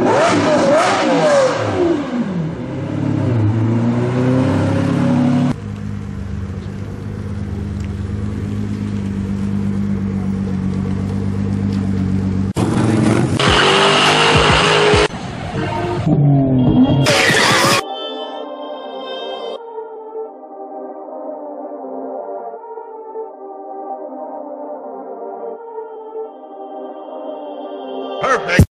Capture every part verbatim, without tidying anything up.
Perfect. Mm-hmm.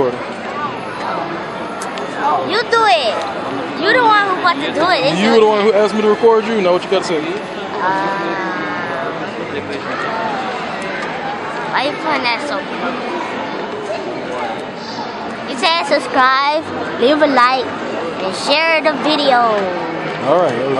quarter. You do it. You the one who wants to do it. It's you the one who asked me to record you. Know what you got to say. Uh, Why you putting that so close? It says subscribe, leave a like, and share the video. All right.